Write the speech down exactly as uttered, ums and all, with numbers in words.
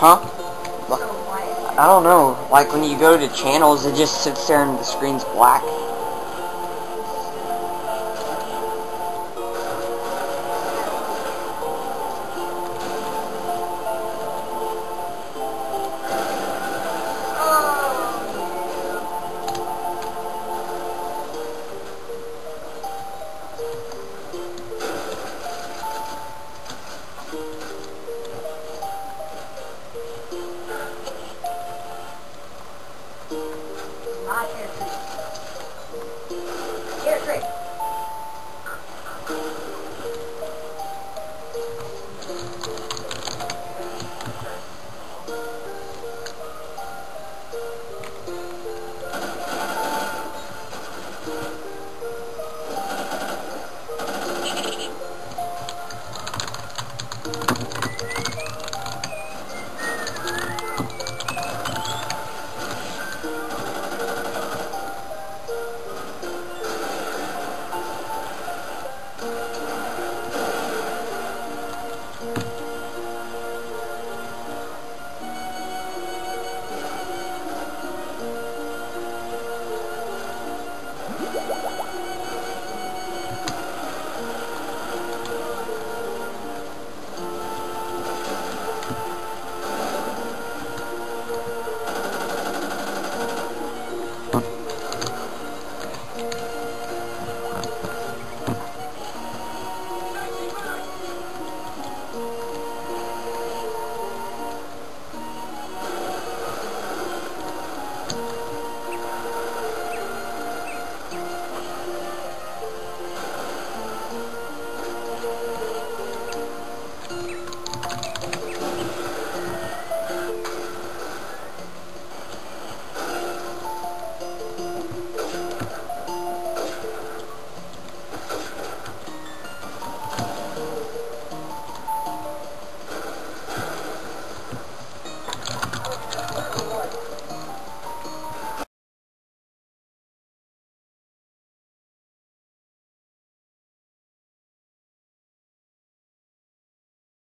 Huh? I don't know. Like, when you go to channels, it just sits there and the screen's black. Thank you.